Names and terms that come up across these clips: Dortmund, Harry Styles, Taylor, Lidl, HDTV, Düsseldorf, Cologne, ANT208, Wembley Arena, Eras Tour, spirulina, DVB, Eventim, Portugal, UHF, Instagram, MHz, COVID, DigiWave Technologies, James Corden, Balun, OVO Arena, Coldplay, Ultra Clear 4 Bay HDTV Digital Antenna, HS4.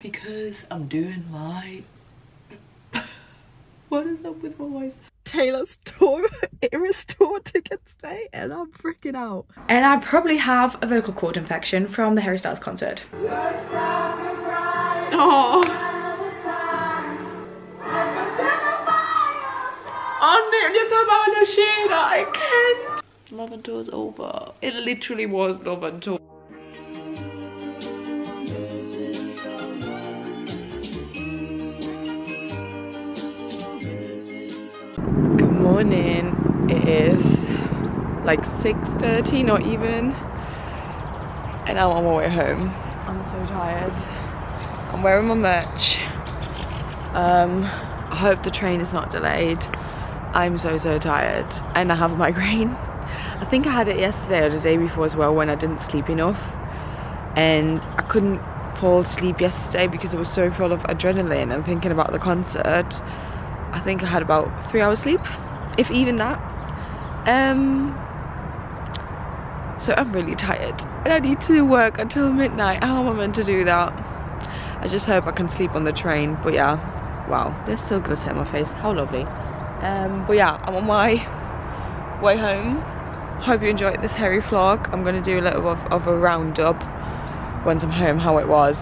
because I'm doing my... What is up with my voice? Taylor's tour, Eras Tour tickets day, and I'm freaking out. And I probably have a vocal cord infection from the Harry Styles concert. Oh. I can't. Love and Tour is over. It literally was Love and Tour. Good morning. It is like 6:30, not even, and I'm on my way home. I'm so tired. I'm wearing my merch. I hope the train is not delayed. I'm so tired and I have a migraine. I think I had it yesterday or the day before as well when I didn't sleep enough, and I couldn't fall asleep yesterday because I was so full of adrenaline and thinking about the concert. I think I had about 3 hours sleep, if even that. So I'm really tired and I need to work until midnight. How am I meant to do that? I just hope I can sleep on the train. But yeah, wow, there's still glitter in my face, how lovely. But yeah, I'm on my way home. Hope you enjoyed this Harry vlog. I'm gonna do a little of a roundup once I'm home, how it was,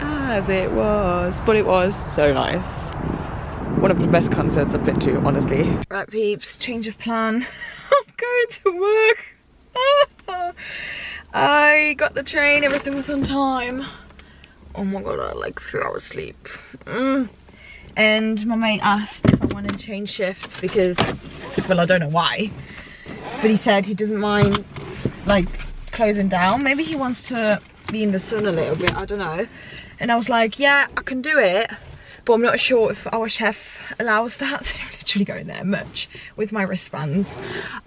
as it was, but it was so nice. One of the best concerts I've been to, honestly. Right peeps, change of plan. I'm going to work. I got the train, everything was on time. Oh my god, I had like 3 hours sleep. And my mate asked if I wanted to change shifts because, well, I don't know why, but he said he doesn't mind like closing down. Maybe he wants to be in the sun a little bit, I don't know. And I was like, yeah, I can do it, but I'm not sure if our chef allows that. So I'm literally going there much with my wristbands.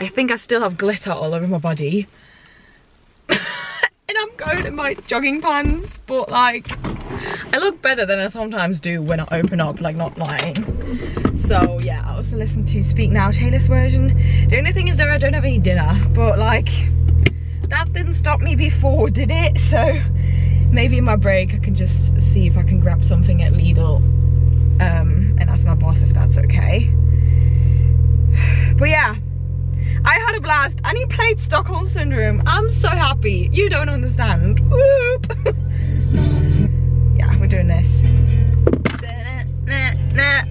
I think I still have glitter all over my body. And I'm going in my jogging pants, but like, I look better than I sometimes do when I open up, like, not lying. So yeah, I also listened to Speak Now, Taylor's version. The only thing is that I don't have any dinner, but like, that didn't stop me before, did it? So maybe in my break I can just see if I can grab something at Lidl and ask my boss if that's okay. But yeah, I had a blast and he played Stockholm Syndrome. I'm so happy, you don't understand. Whoop. Yeah, we're doing this.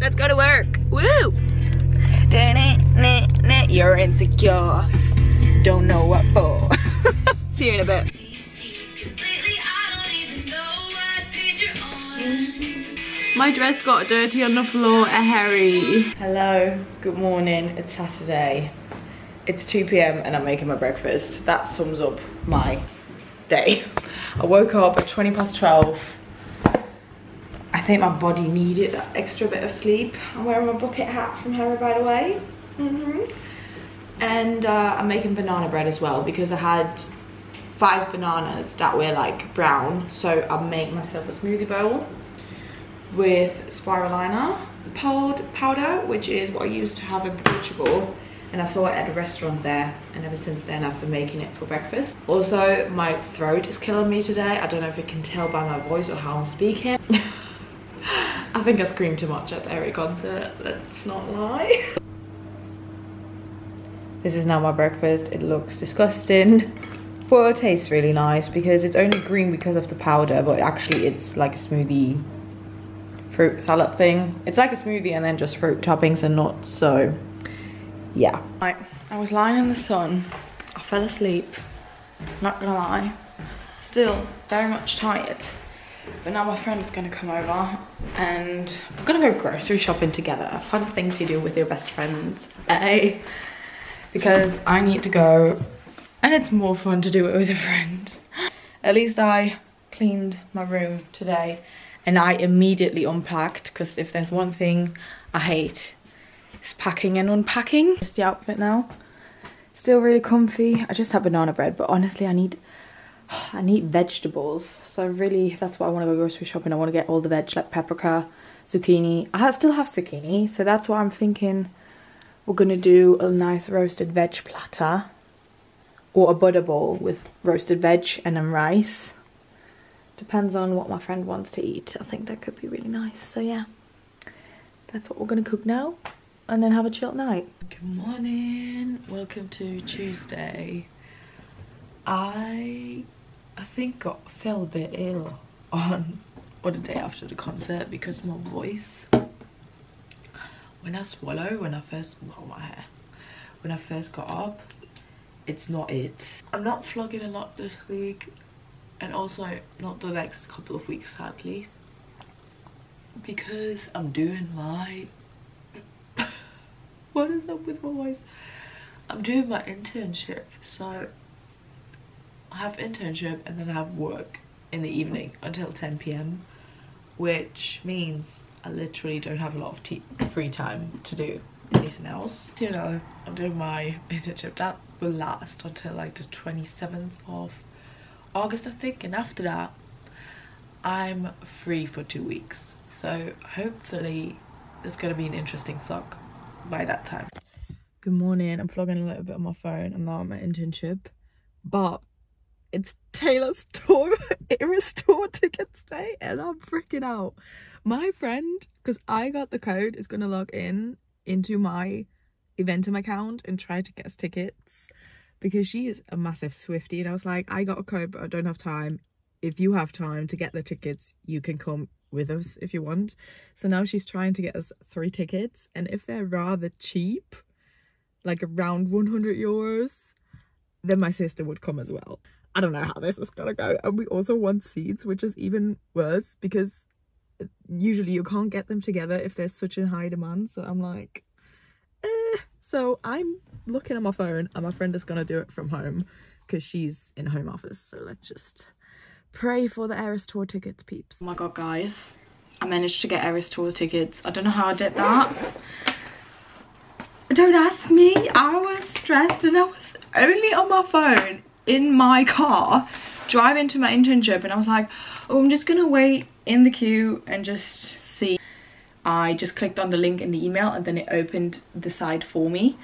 Let's go to work. Woo! You're insecure, don't know what for. See you in a bit. My dress got dirty on the floor at Harry. Hello, good morning, it's Saturday. It's 2 PM and I'm making my breakfast. That sums up my day. I woke up at 12:20. I think my body needed that extra bit of sleep. I'm wearing my bucket hat from Harry, by the way. And I'm making banana bread as well because I had 5 bananas that were like brown. So I made myself a smoothie bowl with spirulina powder, which is what I used to have in Portugal. And I saw it at a restaurant there, and ever since then I've been making it for breakfast. Also, my throat is killing me today. I don't know if you can tell by my voice or how I'm speaking. I think I screamed too much at the Harry concert, let's not lie. This is now my breakfast. It looks disgusting, but it tastes really nice because it's only green because of the powder, but actually it's like a smoothie fruit salad thing. It's like a smoothie and then just fruit toppings and nuts, so yeah. Right, I was lying in the sun. I fell asleep, not gonna lie. Still very much tired. But now my friend is gonna come over and we're gonna go grocery shopping together. Fun things you do with your best friends, eh? Because I need to go, and it's more fun to do it with a friend. At least I cleaned my room today and I immediately unpacked, because if there's one thing I hate, it's packing and unpacking. It's the outfit now. Still really comfy. I just had banana bread, but honestly I need vegetables, so really that's why I want to go grocery shopping. I want to get all the veg, like paprika, zucchini. I still have zucchini, so that's why I'm thinking we're gonna do a nice roasted veg platter or a butter bowl with roasted veg and then rice. Depends on what my friend wants to eat. I think that could be really nice. So yeah, that's what we're gonna cook now and then have a chill night. Good morning, welcome to Tuesday. I think fell a bit ill on the day after the concert because my voice, when I swallow, when I first got up, it's not it. I'm not vlogging a lot this week, and also not the next couple of weeks, sadly, because I'm doing my what is up with my voice? I'm doing my internship, so I have internship and then I have work in the evening until 10 p.m, which means I literally don't have a lot of free time to do anything else. You know, I'm doing my internship. That will last until like the 27th of August, I think, and after that I'm free for 2 weeks. So hopefully there's gonna be an interesting vlog by that time. Good morning. I'm vlogging a little bit on my phone. I'm not on my internship, but it's Taylor's tour, Eras Tour tickets day, and I'm freaking out. My friend, because I got the code, is gonna log in into my Eventim account and try to get us tickets, because she is a massive Swiftie, and I was like, I got a code but I don't have time. If you have time to get the tickets, you can come with us if you want. So now she's trying to get us 3 tickets, and if they're rather cheap, like around 100 euros, then my sister would come as well. I don't know how this is gonna go. And we also want seats, which is even worse, because usually you can't get them together if there's such a high demand. So I'm like, eh. So I'm looking at my phone, and my friend is gonna do it from home because she's in home office. So let's just pray for the Eras Tour tickets, peeps. Oh my god, guys, I managed to get Eras Tour tickets. I don't know how I did that. Don't ask me. I was stressed, and I was only on my phone in my car driving to my internship, and I was like, oh, I'm just gonna wait in the queue and just see. I just clicked on the link in the email and then it opened the site for me,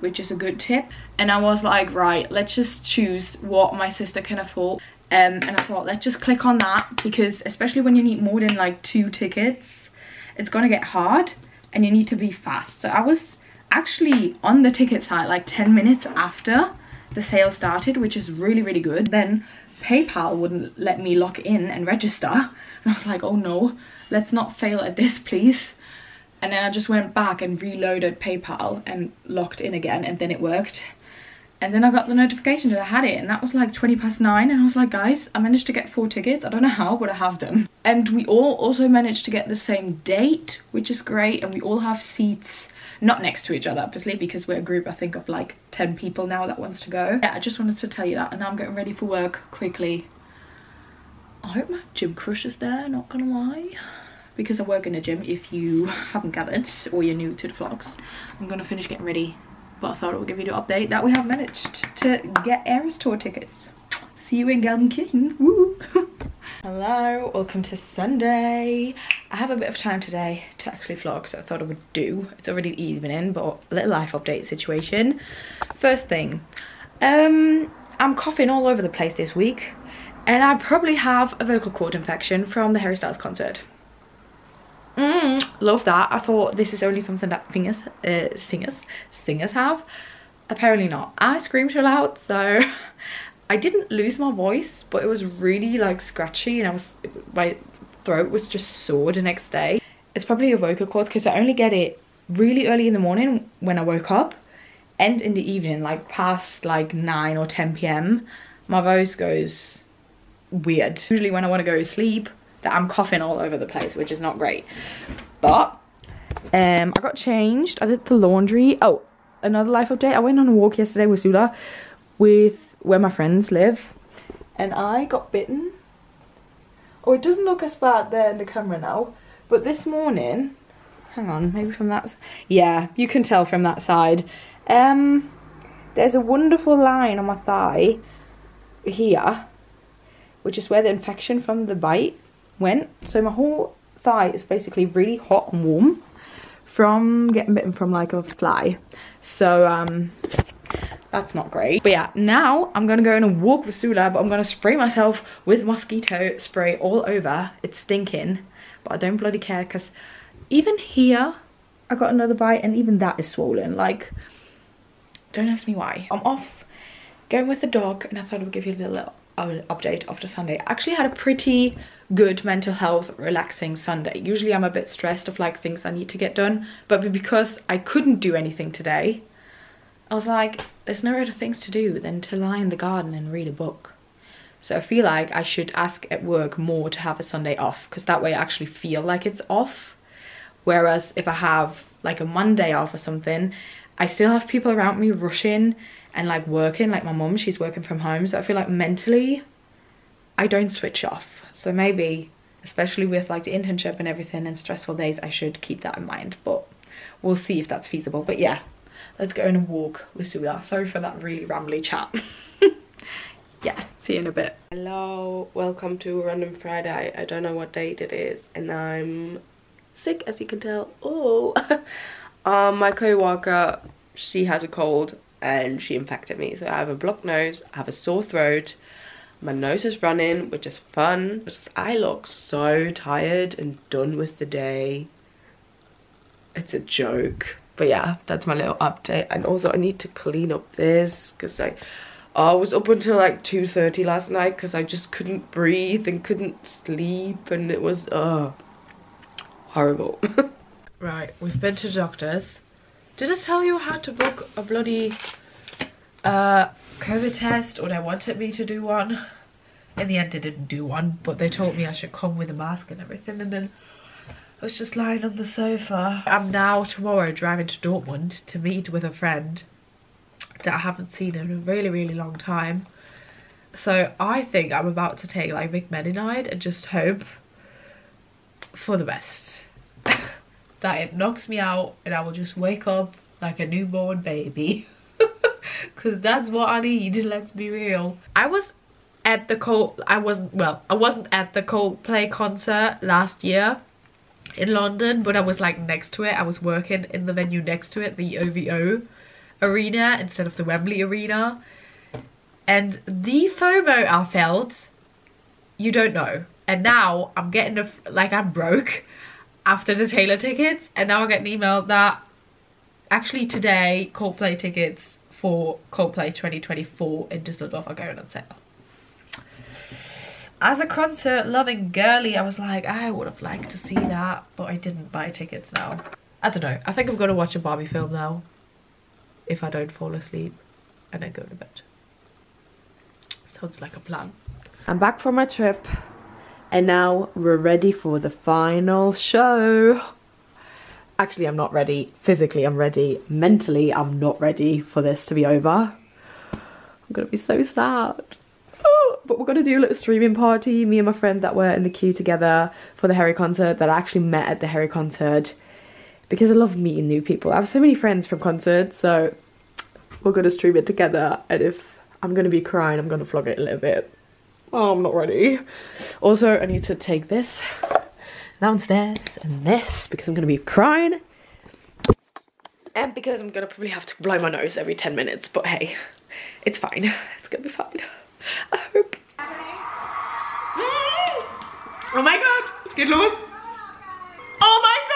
which is a good tip. And I was like, right, let's just choose what my sister can afford. And I thought, let's just click on that, because especially when you need more than like 2 tickets, it's gonna get hard and you need to be fast. So I was actually on the ticket site like 10 minutes after the sale started, which is really, really good. Then PayPal wouldn't let me log in and register, and I was like, oh no, let's not fail at this, please. And then I just went back and reloaded PayPal and logged in again, and then it worked. And then I got the notification that I had it, and that was like 20 past 9, and I was like, guys, I managed to get 4 tickets. I don't know how, but I have them. And we all also managed to get the same date, which is great, and we all have seats, not next to each other obviously, because we're a group, I think, of like 10 people now that wants to go. Yeah, I just wanted to tell you that, and now I'm getting ready for work quickly. I hope my gym crush is there, not gonna lie, because I work in a gym, if you haven't gathered or you're new to the vlogs. I'm gonna finish getting ready, but I thought I would give you the update that we have managed to get Eras Tour tickets. See you in Garden King. Woo. Hello, welcome to Sunday. I have a bit of time today to actually vlog, so I thought I would do. It's already the evening, but a little life update situation. First thing, I'm coughing all over the place this week, and I probably have a vocal cord infection from the Harry Styles concert. Love that. I thought this is only something that singers have. Apparently not. I screamed too loud, so I didn't lose my voice, but it was really like scratchy, and my throat was just sore the next day. It's probably a vocal cord, because I only get it really early in the morning when I woke up, and in the evening, like past like 9 or 10 p.m. my voice goes weird. Usually when I want to go to sleep, that I'm coughing all over the place, which is not great. But I got changed. I did the laundry. Oh, another life update. I went on a walk yesterday with Sula, with where my friends live, and I got bitten. Oh, it doesn't look as bad there in the camera now, but this morning, hang on, maybe from that, yeah, you can tell from that side, there's a wonderful line on my thigh here, which is where the infection from the bite went. So my whole thigh is basically really hot and warm from getting bitten from like a fly. So That's not great. But yeah, now I'm gonna go in and walk with Sula, but I'm gonna spray myself with mosquito spray all over. It's stinking, but I don't bloody care, because even here I got another bite and even that is swollen. Like, don't ask me why. I'm off going with the dog and I thought I would give you a little update after Sunday. I actually had a pretty good mental health relaxing Sunday. Usually I'm a bit stressed of like things I need to get done, but because I couldn't do anything today, I was like, there's no other things to do than to lie in the garden and read a book. So I feel like I should ask at work more to have a Sunday off, because that way I actually feel like it's off. Whereas if I have like a Monday off or something, I still have people around me rushing and like working. Like my mum, she's working from home, so I feel like mentally I don't switch off. So maybe, especially with like the internship and everything and stressful days, I should keep that in mind, but we'll see if that's feasible. But yeah, let's go in and walk with Sula. Sorry for that really rambly chat. Yeah, see you in a bit. Hello, welcome to Random Friday. I don't know what date it is and I'm sick, as you can tell. Oh, my co-worker, she has a cold and she infected me. So I have a blocked nose, I have a sore throat, my nose is running, which is fun. I look so tired and done with the day. It's a joke. But yeah, that's my little update. And also I need to clean up this, because I was up until like 2:30 last night because I just couldn't breathe and couldn't sleep and it was horrible. Right, we've been to doctors. Did I tell you how to book a bloody COVID test? Or they wanted me to do one. In the end they didn't do one, but they told me I should come with a mask and everything, and then I was just lying on the sofa. I'm now tomorrow driving to Dortmund to meet with a friend that I haven't seen in a really, really long time. So I think I'm about to take like Mecmeninide and just hope for the best. That it knocks me out and I will just wake up like a newborn baby. Because that's what I need, let's be real. I wasn't at the Coldplay concert last year in London, but I was like next to it. I was working in the venue next to it, the OVO Arena instead of the Wembley Arena, and the FOMO I felt, you don't know. And now I'm getting I'm broke after the Taylor tickets, and now I get an email that actually today Coldplay tickets for Coldplay 2024 in Düsseldorf are going on sale. As a concert loving girly, I was like, I would have liked to see that, but I didn't buy tickets now. I don't know. I think I'm going to watch a Barbie film now if I don't fall asleep and then go to bed. Sounds like a plan. I'm back from my trip and now we're ready for the final show. Actually, I'm not ready. Physically, I'm ready. Mentally, I'm not ready for this to be over. I'm going to be so sad. But we're gonna do a little streaming party. Me and my friend that were in the queue together for the Harry concert, that I actually met at the Harry concert, because I love meeting new people. I have so many friends from concerts, so we're gonna stream it together. And if I'm gonna be crying, I'm gonna vlog it a little bit. Oh, I'm not ready. Also, I need to take this downstairs and this, because I'm gonna be crying. And because I'm gonna probably have to blow my nose every 10 minutes, but hey, it's fine. It's gonna be fine. I hope. Oh my god, es geht los. Oh mein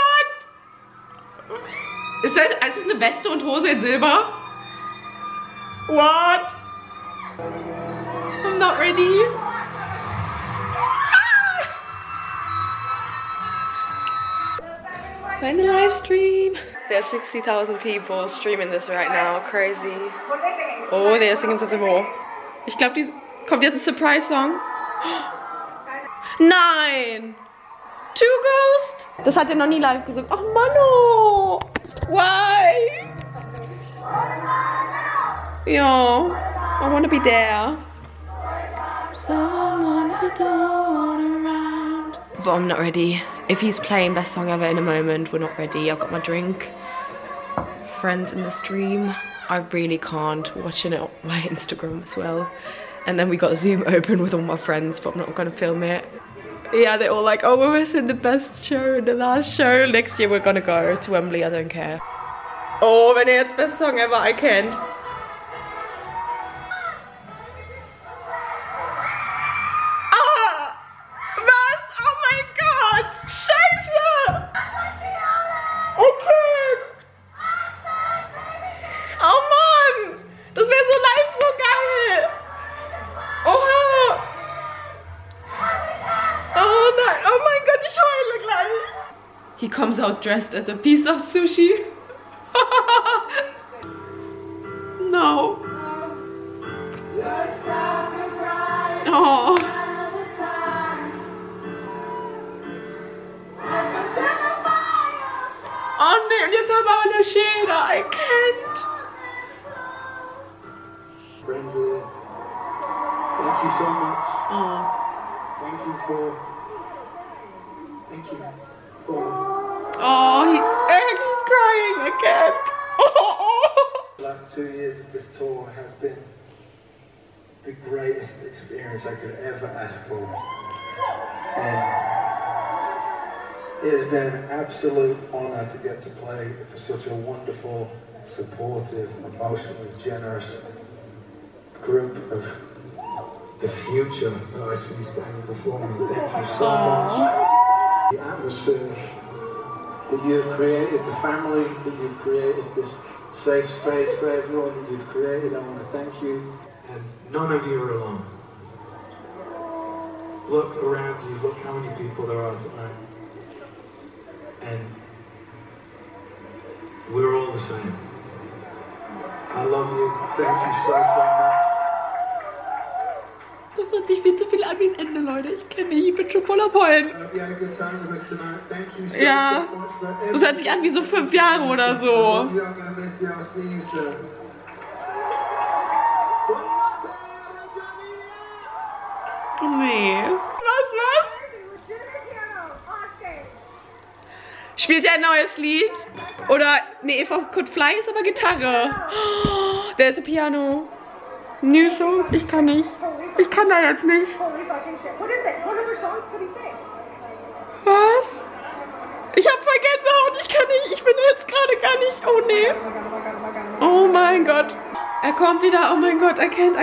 Gott! Ist das eine Weste und Hose in Silber? What? I'm not ready. We're in the live stream. There are 60,000 people streaming this right now. Crazy. Oh, they are singing something more. Ich glaube, kommt jetzt ein Surprise-Song. Nein! Two Ghost! Das hat er noch nie live gesungen. Ach, Mano! Why? Yo, I wanna be there. Someone around. But I'm not ready. If he's playing Best Song Ever in a moment, we're not ready. I've got my drink. Friends in the stream. I really can't, watching it on my Instagram as well. And then we got Zoom open with all my friends, but I'm not gonna film it. Yeah, they're all like, oh, we're missing the best show, the last show. Next year we're gonna go to Wembley, I don't care. Oh, when it's Best Song Ever, I can't. He comes out dressed as a piece of sushi. No. Oh. Oh nee, und jetzt haben wir aber eine Schere. I can't. Friendly. Thank you so much. Oh. Thank you for. Oh, Eric is crying. I can't. Oh. The last 2 years of this tour has been the greatest experience I could ever ask for. And it has been an absolute honor to get to play for such a wonderful, supportive, emotionally generous group of the future that I see standing before me. Thank you so much. The atmosphere that you've created, the family that you've created, this safe space for everyone that you've created, I want to thank you. And none of you are alone. Look around you, look how many people there are tonight. And we're all the same. I love you. Thank you so, so much. Das hört sich viel zu viel an wie ein Ende, Leute. Ich kenne mich, ich bin schon voller Pollen. Ja, das hört sich an wie so 5 Jahre oder so. Nee. Was? Spielt er ein neues Lied? Oder, nee, If I Could Fly ist aber Gitarre. Oh, there's a piano. New song? Ich kann nicht. Ich kann da jetzt nicht. Was? Ich hab voll Gänsehaut. Ich kann nicht. Ich bin jetzt gerade gar nicht. Oh, nee. Oh mein Gott. Er kommt wieder. Oh mein Gott. I can't.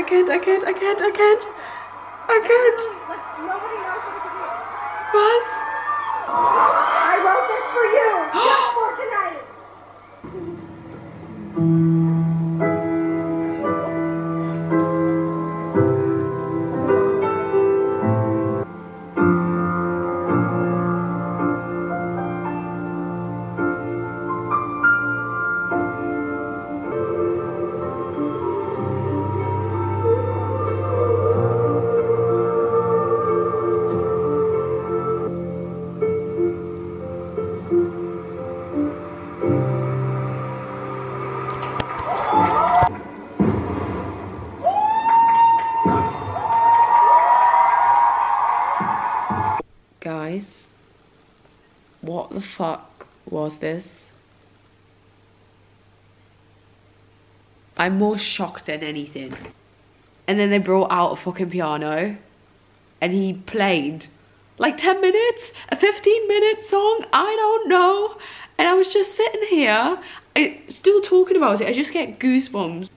Was? For you, just for tonight. What the fuck was this? I'm more shocked than anything. And then they brought out a fucking piano and he played like 10 minutes, a 15-minute song, I don't know. And I was just sitting here, still talking about it. I just get goosebumps.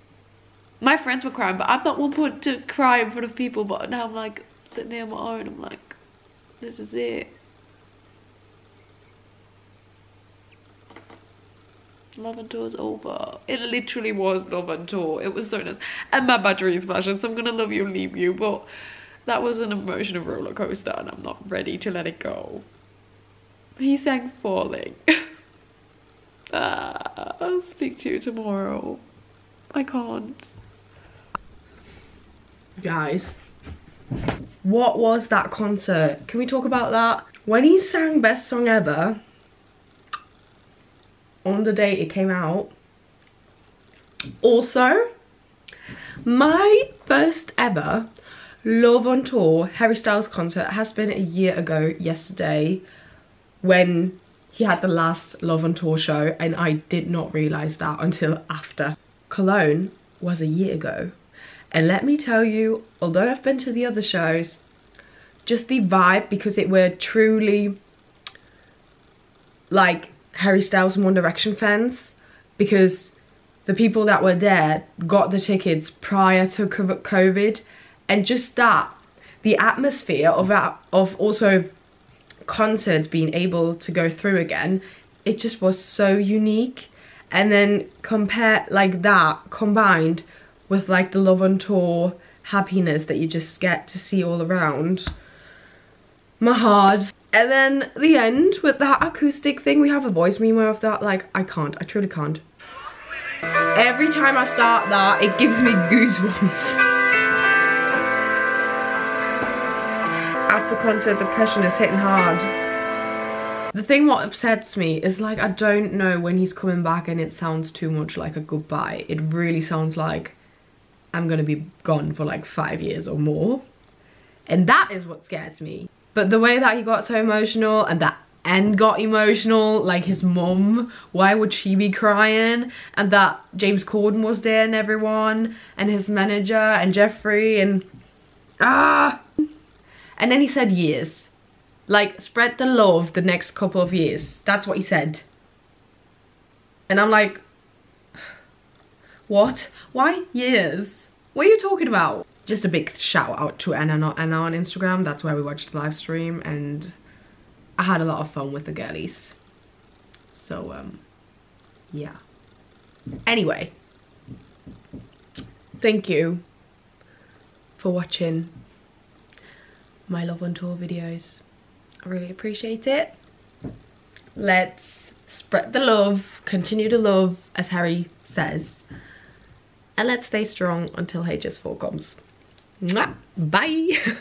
My friends were crying, but I'm not one point to cry in front of people, but now I'm like sitting there on my own, I'm like, this is it. Love and Tour is over. It literally was Love and Tour. It was so nice. And my battery is flashing, so I'm gonna love you and leave you. But that was an emotional roller coaster, and I'm not ready to let it go. He sang Falling. I'll speak to you tomorrow. I can't. Guys, what was that concert? Can we talk about that? When he sang Best Song Ever, on the day it came out. Also, my first ever Love on Tour Harry Styles concert has been a year ago yesterday when he had the last Love on Tour show, and I did not realise that until after. Cologne was a year ago, and let me tell you, although I've been to the other shows, just the vibe, because it were truly like Harry Styles and One Direction fans, because the people that were there got the tickets prior to COVID, and just that, the atmosphere of also concerts being able to go through again, it just was so unique. And then compare like that combined with like the Love on Tour happiness that you just get to see all around, my heart And then the end with that acoustic thing, we have a voice memo of that. Like, I can't, I truly can't. Every time I start that, it gives me goosebumps. After concert, depression is hitting hard. The thing what upsets me is, like, I don't know when he's coming back, and it sounds too much like a goodbye. It really sounds like I'm gonna be gone for like 5 years or more. And that is what scares me. But the way that he got so emotional, and that Anne got emotional, like his mum, why would she be crying? And that James Corden was there and everyone, and his manager and Jeffrey, and and then he said years. Like, spread the love the next couple of years. That's what he said. And I'm like, what? Why years? What are you talking about? Just a big shout out to Anna, Not Anna on Instagram. That's where we watched the live stream, and I had a lot of fun with the girlies. So, yeah. Anyway, thank you for watching my Love on Tour videos. I really appreciate it. Let's spread the love, continue to love, as Harry says, and let's stay strong until HS4 comes. Mwah. Bye.